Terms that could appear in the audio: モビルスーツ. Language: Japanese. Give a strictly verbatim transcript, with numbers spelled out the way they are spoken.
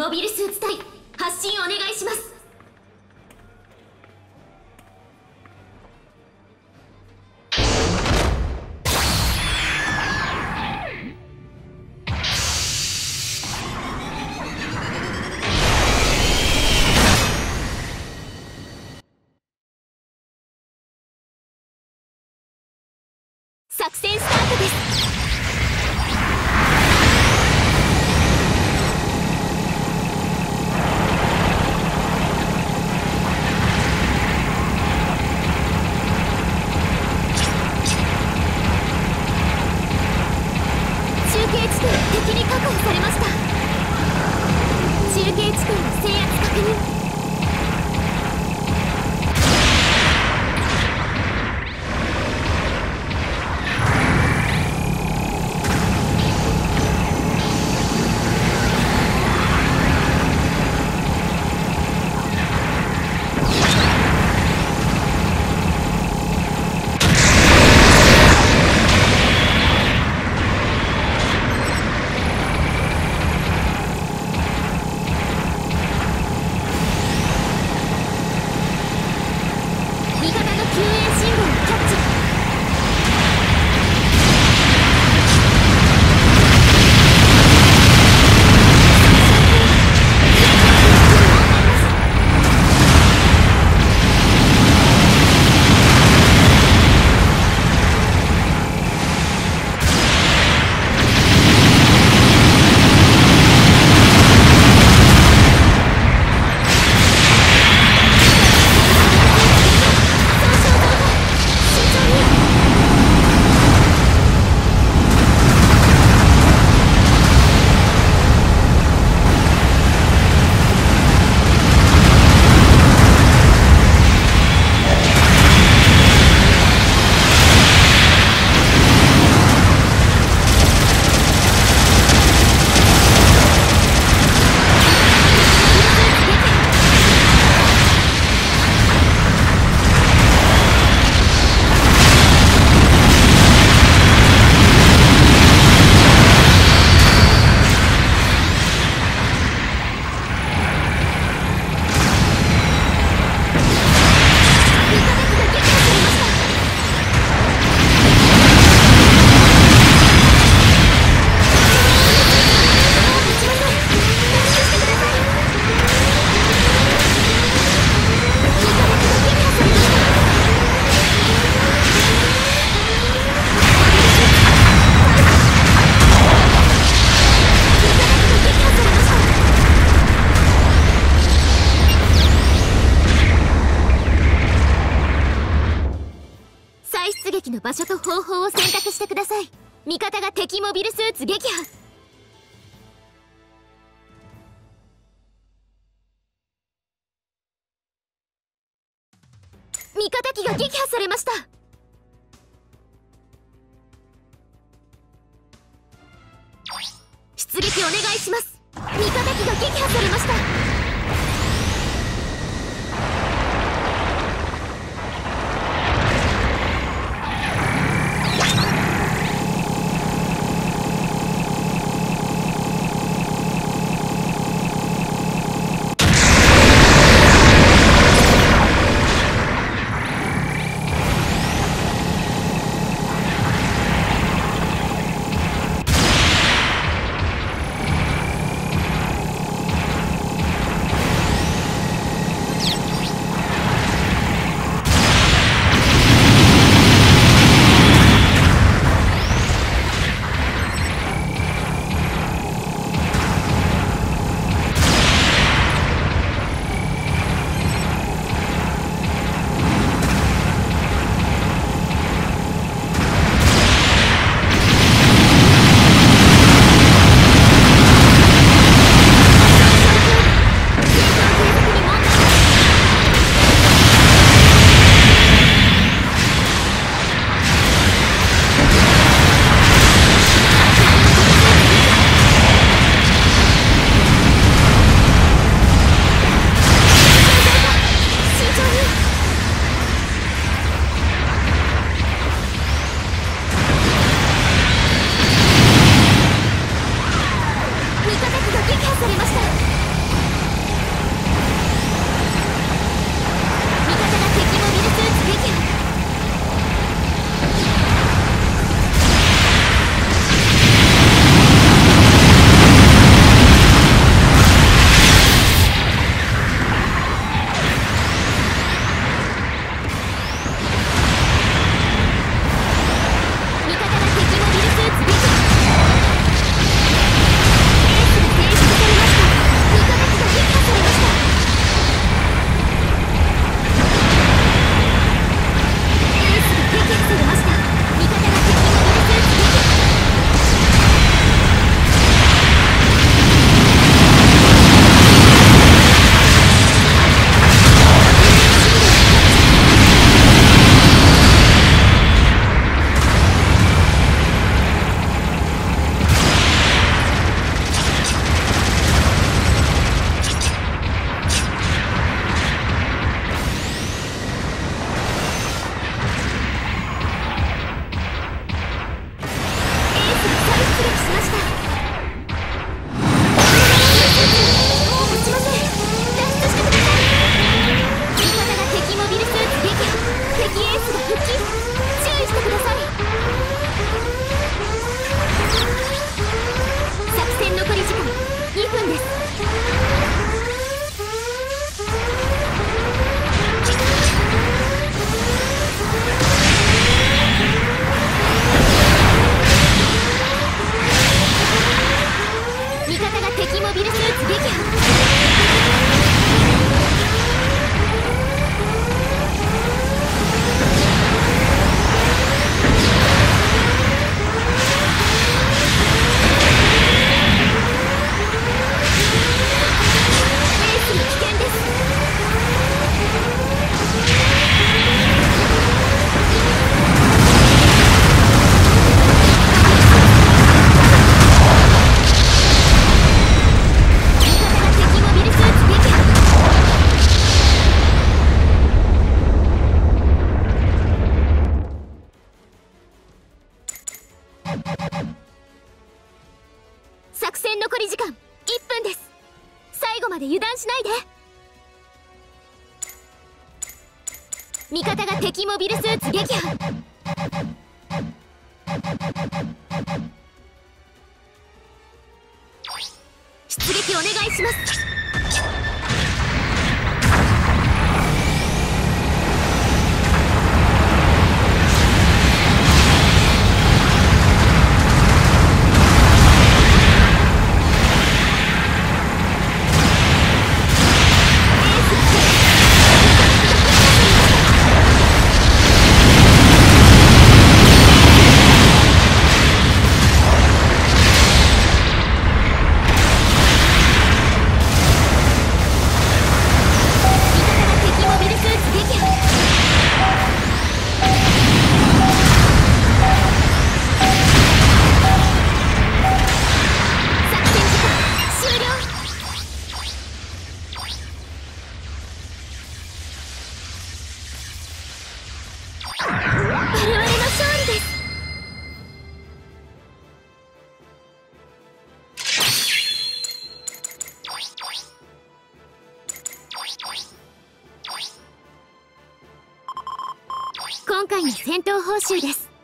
モビルスーツ隊発進お願いします。作戦スタートです。場所と方法を選択してください。味方が敵モビルスーツ撃破。味方機が撃破されました。出撃お願いします。味方機が撃破されました。味方機が撃破されました。味方機が撃破されました。しないで。味方が敵モビルスーツ撃破。出撃お願いします。今回の戦闘報酬です。